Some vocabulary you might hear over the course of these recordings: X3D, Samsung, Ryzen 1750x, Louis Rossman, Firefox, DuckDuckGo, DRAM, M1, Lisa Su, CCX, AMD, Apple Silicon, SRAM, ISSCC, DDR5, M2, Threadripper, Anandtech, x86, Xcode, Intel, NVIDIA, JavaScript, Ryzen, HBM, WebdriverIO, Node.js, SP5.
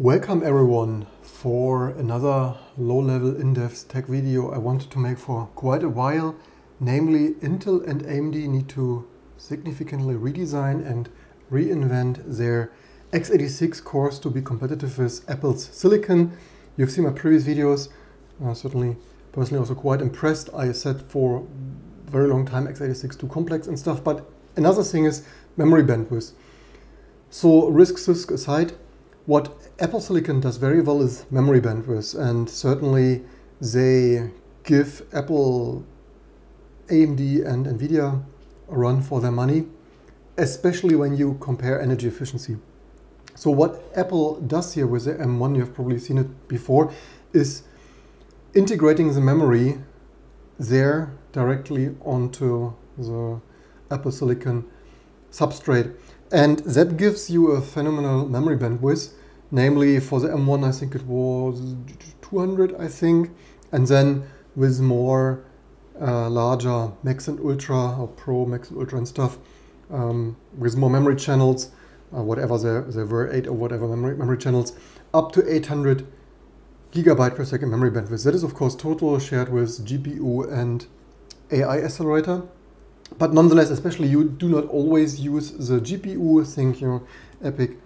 Welcome everyone for another low-level in-depth tech video I wanted to make for quite a while. Namely, Intel and AMD need to significantly redesign and reinvent their x86 cores to be competitive with Apple's Silicon. You've seen my previous videos, certainly personally also quite impressed. I said for a very long time x86 too complex and stuff, but another thing is memory bandwidth. So risks aside, what Apple Silicon does very well is memory bandwidth, and certainly they give Apple, AMD and NVIDIA a run for their money, especially when you compare energy efficiency. So what Apple does here with the M1, you have probably seen it before, is integrating the memory there directly onto the Apple Silicon substrate. And that gives you a phenomenal memory bandwidth. Namely, for the M1, I think it was 200, I think. And then with more larger Max and Ultra, or Pro Max and Ultra and stuff, with more memory channels, whatever there were, 8 or whatever memory channels, up to 800 gigabyte per second memory bandwidth. That is, of course, total shared with GPU and AI accelerator. But nonetheless, especially you do not always use the GPU, think your epic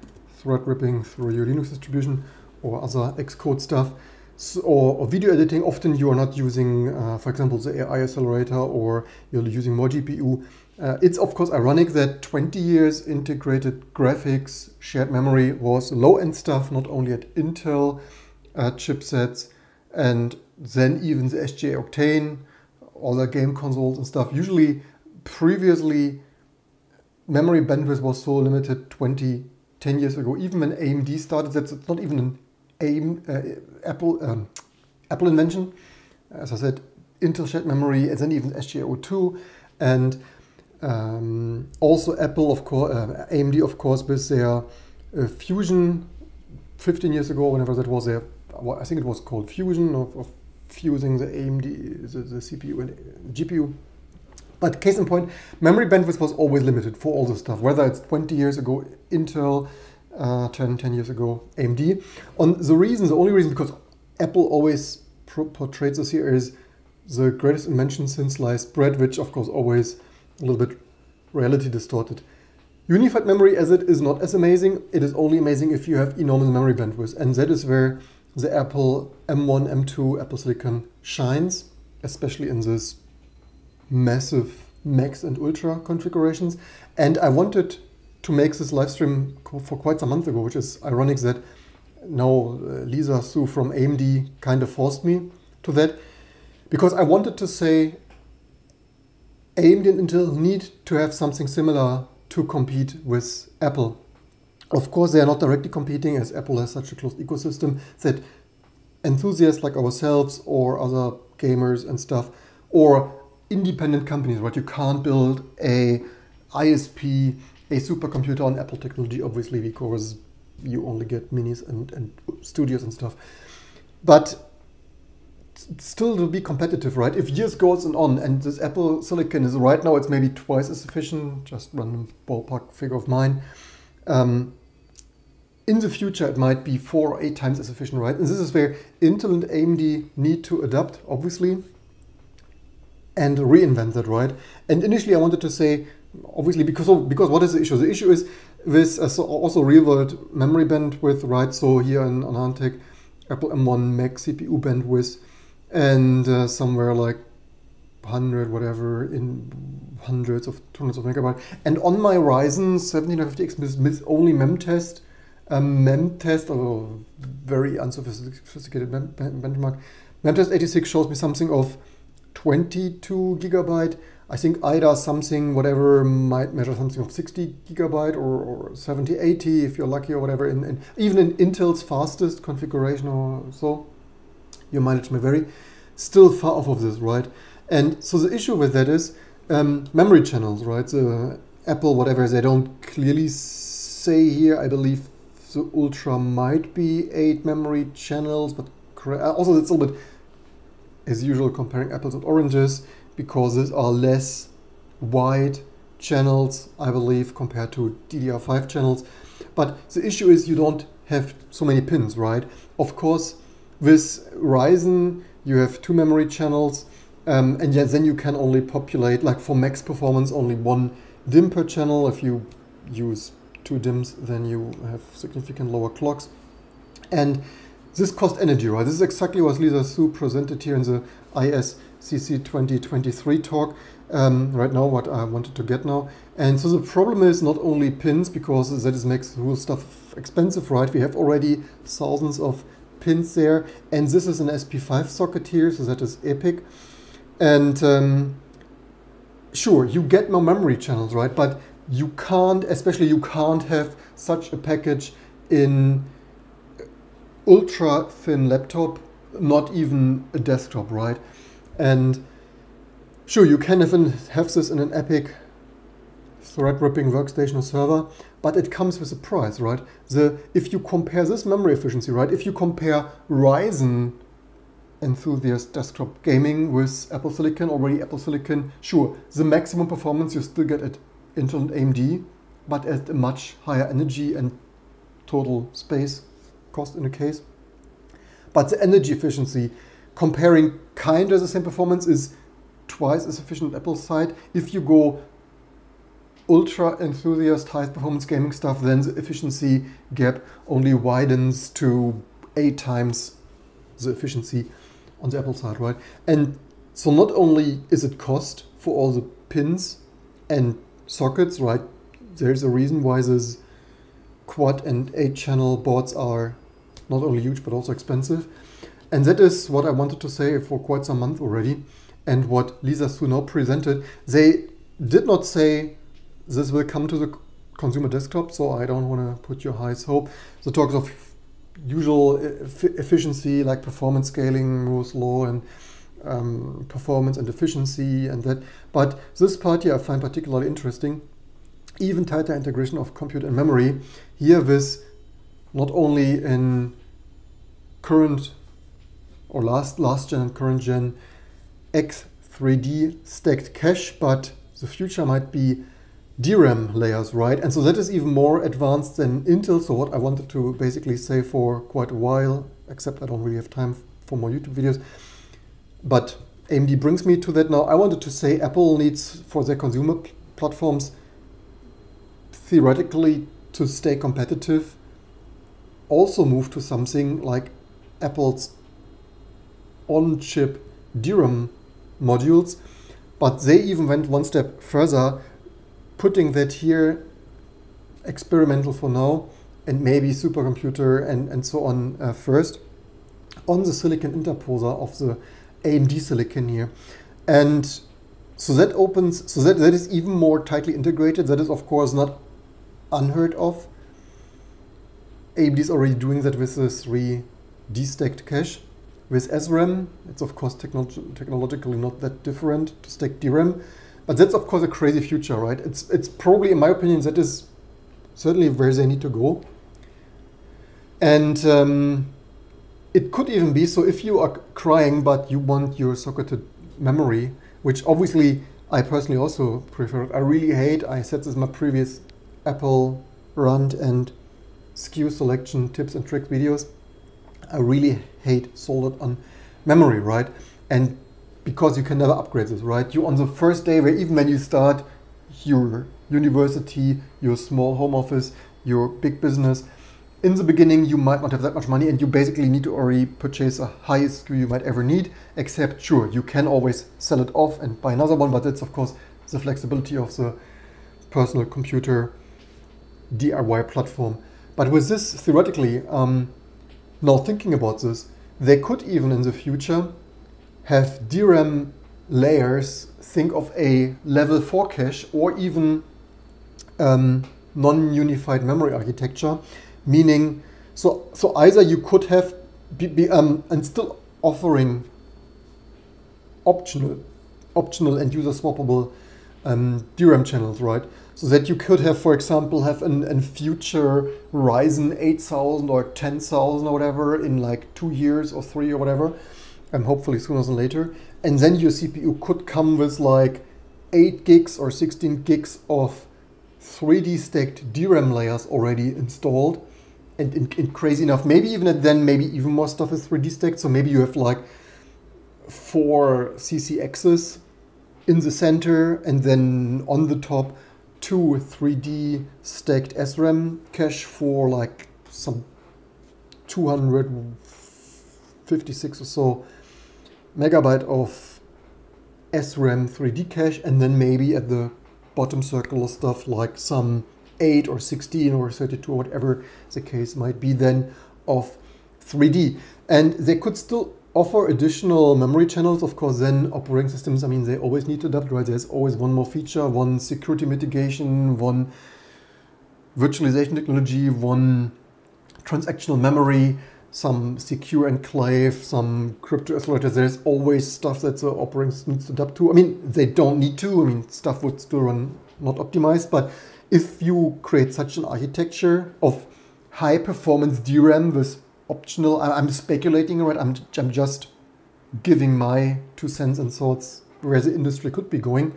threadripping through your Linux distribution or other Xcode stuff, so, or video editing. Often you are not using, for example, the AI accelerator, or you're using more GPU. It's of course ironic that 20 years integrated graphics, shared memory was low-end stuff, not only at Intel chipsets, and then even the SGA Octane, other game consoles and stuff. Usually previously memory bandwidth was so limited 10 years ago, even when AMD started. That's not even an Apple invention. As I said, Intel shared memory, and then even SGA02, and also Apple, of course, AMD, of course, with their Fusion 15 years ago, whenever that was. I think it was called Fusion, of fusing the AMD, the CPU and GPU. But case in point, memory bandwidth was always limited for all this stuff, whether it's 20 years ago Intel, 10 years ago AMD. The only reason, because Apple always portrays this here is the greatest invention since sliced bread, which of course always a little bit reality distorted. Unified memory as it is not as amazing. It is only amazing if you have enormous memory bandwidth, and that is where the Apple M1, M2, Apple Silicon shines, especially in this massive Max and Ultra configurations. And I wanted to make this live stream for quite some months ago, which is ironic that now Lisa Su from AMD kind of forced me to that, because I wanted to say AMD and Intel need to have something similar to compete with Apple. Of course, they are not directly competing, as Apple has such a closed ecosystem that enthusiasts like ourselves or other gamers and stuff, or independent companies, right? You can't build a ISP, a supercomputer on Apple technology, obviously, because you only get minis and studios and stuff. But still, to be competitive, right? If years goes on, and this Apple Silicon is right now, it's maybe twice as efficient, just random ballpark figure of mine. In the future, it might be 4 or 8 times as efficient, right? And this is where Intel and AMD need to adapt, obviously, and reinvent that, right? And initially, I wanted to say, obviously, because what is the issue? The issue is with also real-world memory bandwidth, right? So here in Anandtech, Apple M1 Max CPU bandwidth, and somewhere like 100, whatever, in hundreds of megabytes. And on my Ryzen 1750x with only memtest, although very unsophisticated benchmark, memtest 86 shows me something of 22 gigabyte. I think IDA something, whatever, might measure something of 60 gigabyte or 70, 80, if you're lucky or whatever. And even in Intel's fastest configuration or so, your mileage may vary. Still far off of this, right? And so the issue with that is memory channels, right? So Apple, whatever, they don't clearly say here. I believe the Ultra might be 8 memory channels, but also it's a little bit, as usual, comparing apples and oranges, because these are less wide channels, I believe, compared to DDR5 channels. But the issue is you don't have so many pins, right? Of course, with Ryzen, you have 2 memory channels, and yeah, then you can only populate, like for max performance, only 1 DIMM per channel. If you use 2 DIMMs, then you have significant lower clocks. And this costs energy, right? This is exactly what Lisa Su presented here in the ISSCC 2023 talk. Right now, what I wanted to get now. And so the problem is not only pins, because that is makes the whole stuff expensive, right? We have already thousands of pins there, and this is an SP5 socket here, so that is epic. And sure, you get more memory channels, right? But you can't, especially you can't have such a package in ultra thin laptop, not even a desktop, right? And sure, you can even have this in an epic thread-ripping workstation or server, but it comes with a price, right? If you compare this memory efficiency, right? If you compare Ryzen enthusiast desktop gaming with Apple Silicon, already Apple Silicon, sure, the maximum performance you still get at Intel and AMD, but at a much higher energy and total space cost in a case. But the energy efficiency, comparing kind of the same performance, is twice as efficient on Apple's side. If you go ultra enthusiast, high performance gaming stuff, then the efficiency gap only widens to 8 times the efficiency on the Apple side, right? And so not only is it cost for all the pins and sockets, right? There's a reason why this quad and 8-channel boards are not only huge, but also expensive. And that is what I wanted to say for quite some month already. And what Lisa Su now presented, they did not say this will come to the consumer desktop, so I don't want to put your highest hope. The talks of usual efficiency, like performance scaling, Moore's law, and performance and efficiency and that. But this part here I find particularly interesting. Even tighter integration of compute and memory. Here with not only in current or last gen and current gen X3D stacked cache, but the future might be DRAM layers, right? And so that is even more advanced than Intel. So what I wanted to basically say for quite a while, except I don't really have time for more YouTube videos, but AMD brings me to that now. I wanted to say Apple needs for their consumer platforms, theoretically, to stay competitive, also move to something like Apple's on-chip DRAM modules, but they even went one step further, putting that here experimental for now, and maybe supercomputer and so on first, on the silicon interposer of the AMD silicon here. And so that opens, so that is even more tightly integrated. That is of course not unheard of. AMD is already doing that with the 3D stacked cache. With SRAM, it's of course technologically not that different to stack DRAM, but that's of course a crazy future, right? It's probably, in my opinion, that is certainly where they need to go. And it could even be, so if you are crying but you want your socketed memory, which obviously I personally also prefer, I really hate, I said this in my previous Apple rant and SKU selection tips and trick videos, I really hate soldered on memory, right? And because you can never upgrade this, right? You on the first day, where even when you start your university, your small home office, your big business, in the beginning you might not have that much money and you basically need to already purchase the highest SKU you might ever need, except sure, you can always sell it off and buy another one, but that's of course the flexibility of the personal computer DIY platform. But with this, theoretically, now thinking about this, they could even in the future have DRAM layers, think of a level 4 cache or even non-unified memory architecture, meaning, so either you could have, and still offering optional and user swappable DRAM channels, right? So that you could have, for example, have an future Ryzen 8000 or 10,000 or whatever in like 2 years or 3 or whatever, and hopefully sooner than later. And then your CPU could come with like 8 gigs or 16 gigs of 3D stacked DRAM layers already installed. and crazy enough, maybe even at then, maybe even more stuff is 3D stacked. So maybe you have like 4 CCXs in the center, and then on the top 2 3D stacked SRAM cache for like some 256 or so megabyte of SRAM 3D cache, and then maybe at the bottom circular stuff like some 8 or 16 or 32 or whatever the case might be then of 3D. And they could still offer additional memory channels. Of course, then operating systems, I mean, they always need to adapt, right? There's always one more feature, one security mitigation, one virtualization technology, one transactional memory, some secure enclave, some crypto accelerators. There's always stuff that the operating system needs to adapt to. I mean, they don't need to. I mean, stuff would still run not optimized, but if you create such an architecture of high performance DRAM with optional, I'm speculating, right? I'm just giving my 2 cents and thoughts where the industry could be going.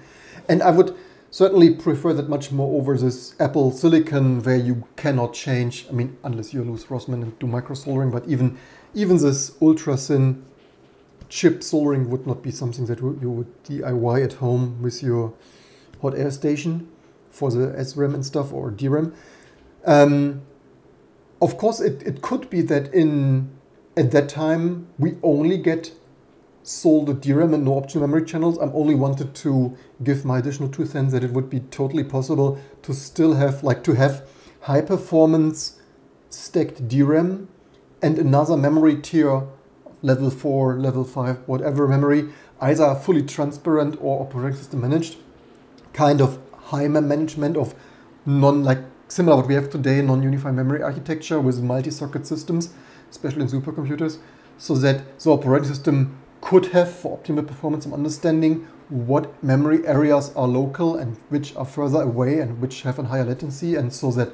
And I would certainly prefer that much more over this Apple Silicon, where you cannot change, I mean, unless you're Louis Rossman and do micro soldering, but even this ultra thin chip soldering would not be something that you would DIY at home with your hot air station for the SRAM and stuff, or DRAM. Of course, it could be that at that time, we only get sold a DRAM and no optional memory channels. I'm only wanted to give my additional 2 cents that it would be totally possible to still have, like, to have high performance stacked DRAM and another memory tier, level 4, level 5, whatever memory, either fully transparent or operating system managed, kind of high management of similar what we have today, non-unified memory architecture with multi-socket systems, especially in supercomputers, so that the operating system could have, for optimal performance and understanding, what memory areas are local and which are further away and which have a higher latency, and so that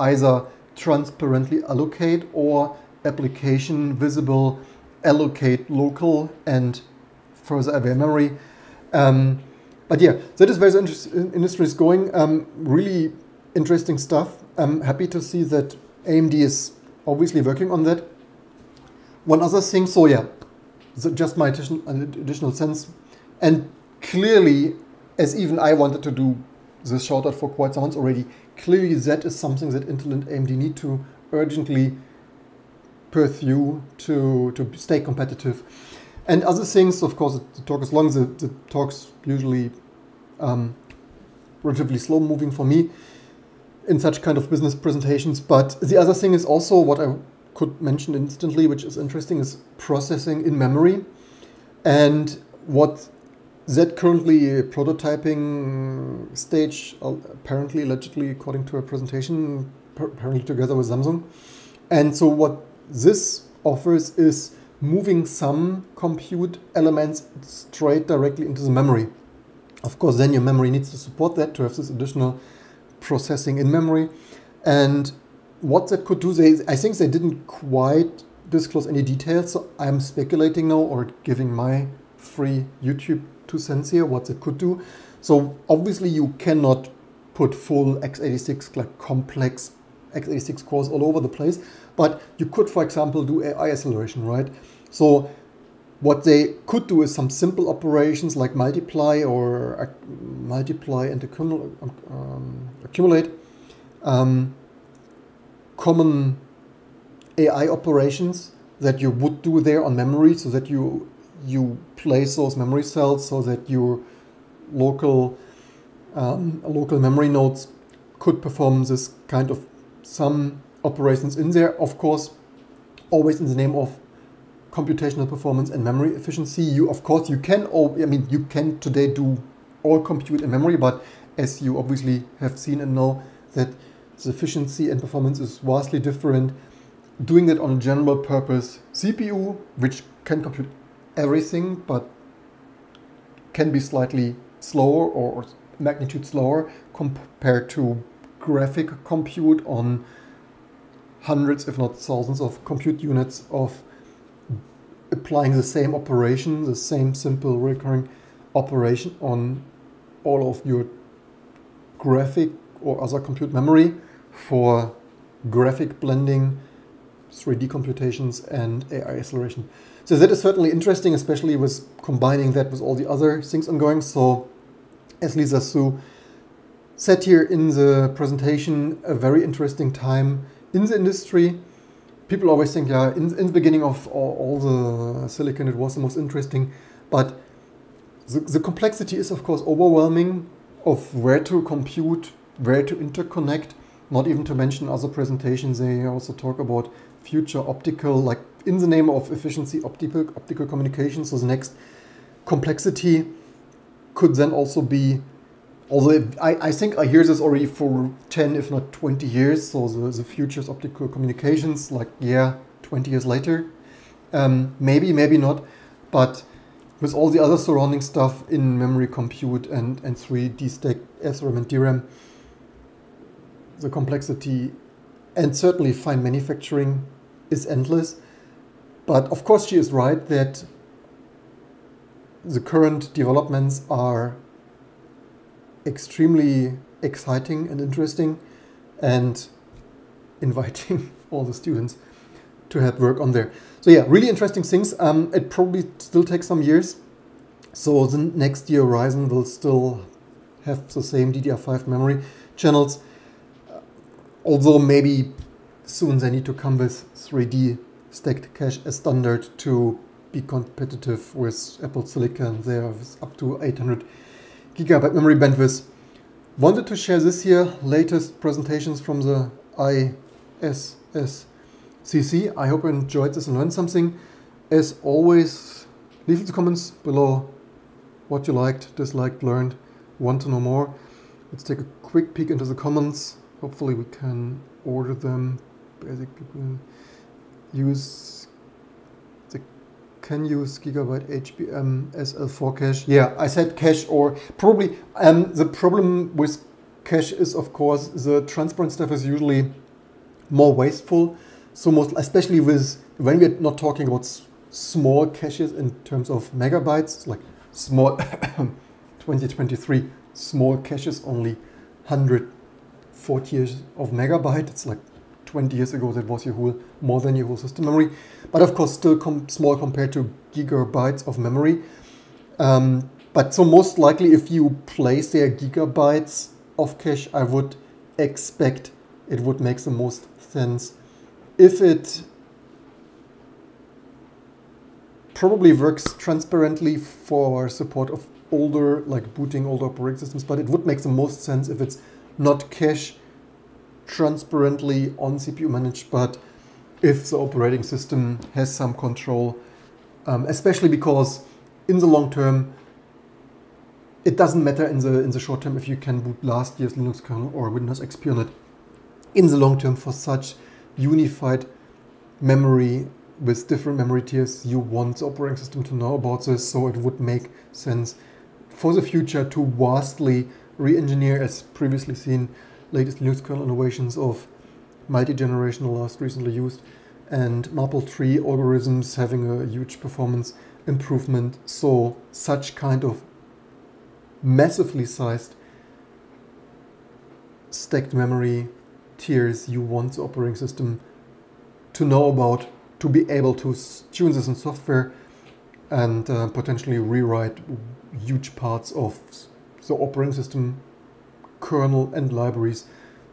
either transparently allocate or application visible allocate local and further away memory. But yeah, that is where the industry is going. Really interesting stuff. I'm happy to see that AMD is obviously working on that. One other thing, so yeah, just my additional sense, and clearly, as even I wanted to do this shout out for quite some months already, clearly that is something that Intel and AMD need to urgently pursue to stay competitive. And other things, of course, the talk is long, the talk's usually relatively slow moving for me in such kind of business presentations. But the other thing is also what I could mention instantly, which is interesting, is processing in memory. And what that currently prototyping stage, apparently, allegedly, according to a presentation, apparently together with Samsung. And so what this offers is moving some compute elements straight directly into the memory. Of course, then your memory needs to support that to have this additional processing in memory. And what that could do, I think they didn't quite disclose any details, so I'm speculating now or giving my free YouTube 2 cents here what that could do. So obviously you cannot put full x86, like complex x86 cores all over the place, but you could, for example, do AI acceleration, right? So what they could do is some simple operations like multiply and accumulate, common AI operations that you would do there on memory, so that you place those memory cells so that your local memory nodes could perform this kind of some operations in there. Of course, always in the name of computational performance and memory efficiency. You can today do all compute in memory, but as you obviously have seen and know, that the efficiency and performance is vastly different. Doing that on a general purpose CPU, which can compute everything, but can be slightly slower or magnitude slower compared to graphic compute on hundreds, if not thousands, of compute units of applying the same operation, the same simple recurring operation on all of your graphic or other compute memory for graphic blending, 3D computations, and AI acceleration. So that is certainly interesting, especially with combining that with all the other things ongoing. So as Lisa Su said here in the presentation, a very interesting time in the industry. People always think, yeah, in the beginning of all the silicon, it was the most interesting, but the complexity is of course overwhelming of where to compute, where to interconnect, not even to mention other presentations. They also talk about future optical, like in the name of efficiency, optical communication. So the next complexity could then also be, although I think I hear this already for 10, if not 20 years. So the future's optical communications, like, yeah, 20 years later, maybe, maybe not, but with all the other surrounding stuff in memory compute and 3D stack, SRAM and DRAM, the complexity and certainly fine manufacturing is endless. But of course she is right that the current developments are extremely exciting and interesting and inviting all the students to help work on there. So yeah, really interesting things. It probably still takes some years. So the next year Ryzen will still have the same DDR5 memory channels. Although maybe soon they need to come with 3D stacked cache as standard to be competitive with Apple Silicon. They have up to 800 gigabyte memory bandwidth. Wanted to share this here, latest presentations from the ISSCC. I hope you enjoyed this and learned something. As always, leave in the comments below what you liked, disliked, learned, want to know more. Let's take a quick peek into the comments. Hopefully we can order them. Basically, can use gigabyte HBM SL4 cache. Yeah, I said cache or probably. The problem with cache is, of course, the transparent stuff is usually more wasteful. So most, especially with when we're not talking about small caches in terms of megabytes, like small 2023 small caches only 140 of megabyte. It's like 20 years ago that was your whole, more than your whole system memory, but of course still small compared to gigabytes of memory. But so most likely if you place there gigabytes of cache, I would expect it would make the most sense. If it probably works transparently for support of older, like booting older operating systems, but it would make the most sense if it's not cache transparently on CPU managed, but if the operating system has some control, especially because in the long term, it doesn't matter in the short term if you can boot last year's Linux kernel or Windows XP on it. In the long term, for such unified memory with different memory tiers, you want the operating system to know about this, so it would make sense for the future to vastly re-engineer, as previously seen, latest Linux kernel innovations of multi-generational last recently used and Maple tree algorithms having a huge performance improvement. So such kind of massively sized stacked memory tiers you want the operating system to know about, to be able to tune this in software and potentially rewrite huge parts of the operating system kernel and libraries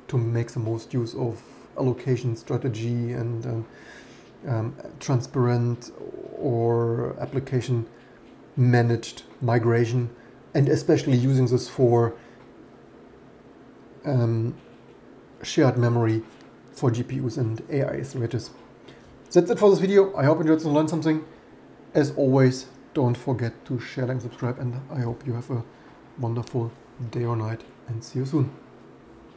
to make the most use of allocation strategy and transparent or application managed migration, and especially using this for shared memory for GPUs and AI accelerators. That's it for this video. I hope you enjoyed and learned something. As always, don't forget to share, like, subscribe, and I hope you have a wonderful day or night, and see you soon.